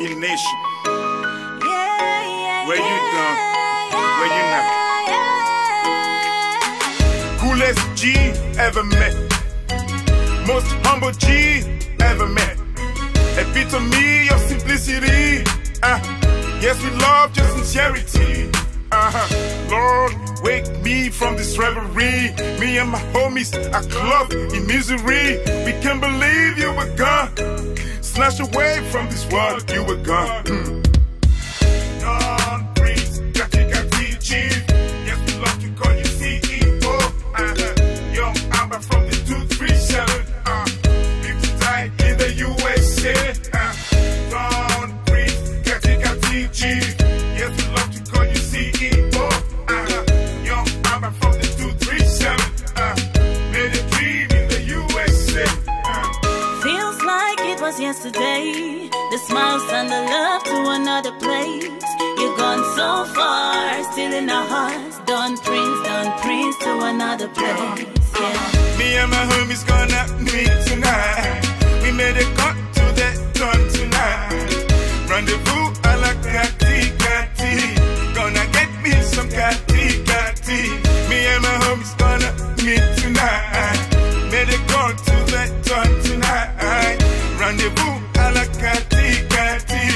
your nation. Where you done, where you not. Coolest G ever met, most humble G ever met. Epitome of simplicity. Yes, we love your sincerity. Lord, wake me from this reverie. Me and my homies are clubbed in misery. We can't believe you were gone. Snatched away from this world, you were gone. Don Prince, Godfrey, Chief. Yes, we love to call you CEO. Young Abba from the 237. People died in the USA. Don Prince, Godfrey, Chief. Yes, we love to call you CEO. Yesterday, the smiles and the love to another place. You've gone so far, still in our hearts. Don Prince to another place. Me and my homies gonna meet tonight. We made a cut to the dawn tonight. Rendezvous a la Kati Kati. Gonna get me some Kati Kati. Me and my homies gonna meet tonight. Made a cut to the dawn tonight. Rendezvous à la Kati Kati.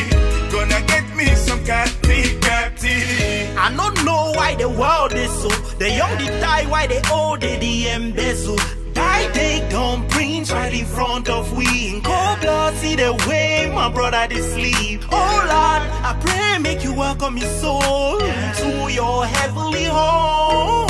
Gonna get me some Kati Kati. I don't know why the world is so. The young they die, why the old they embezzle. Die they Don Prince right in front of we. In cold blood, see the way my brother they sleep. Oh Lord, I pray make you welcome your soul to your heavenly home.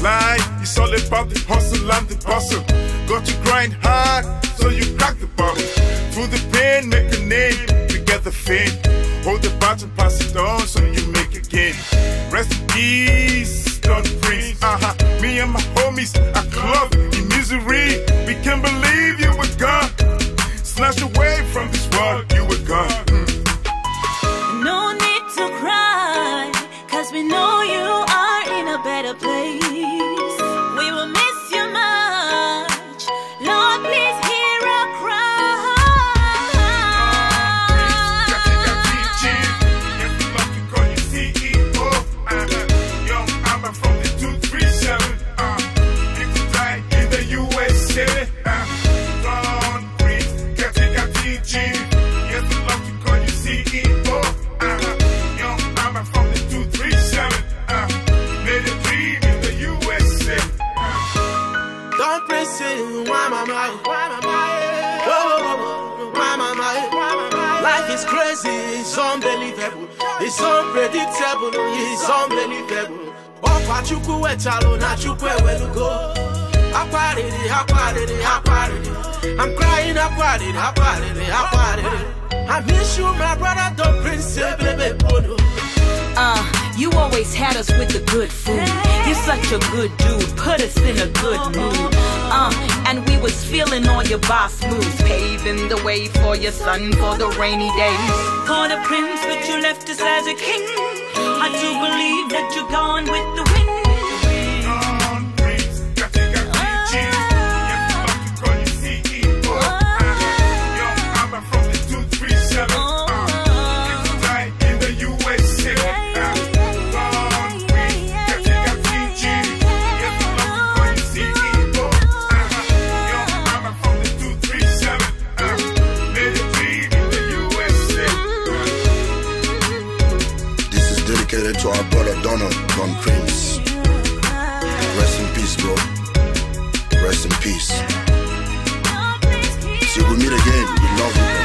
Life is all about the hustle and the bustle. Got to grind hard, so you crack the bottle. Through the pain, make a name, you get the fame. Hold the bottle, pass it on, so you make a gain. Rest in peace, Don Prince. Me and my homies are clubbed in misery. We can't believe you were gone. Snatched away from this world, you were gone. No need to cry, cause we know you are in a better place. We will miss you much. Lord, please hear a cry. Yes, we love to call you CEO. Young Abba from the 237. People die in the USA. Don Prince, Godfrey. Yes, we love to call you CEO. Young Abba from the 237. Made a dream in the USA. Don Prince, life is crazy, it's unbelievable. It's unpredictable, it's unbelievable. Opa chuku etalo na chukwe welugo. I party, I'm crying, I party. I miss you, my brother, Don Prince, baby, bono. You always had us with the good food. You're such a good dude, put us in a good mood. And we was feeling all your boss moves, paving the way for your son for the rainy days. Called a prince, but you left us as a king. I do believe that you're gone with the wind. To our brother Donald, Don Prince. Rest in peace, bro. Rest in peace. Till we meet again, we love you.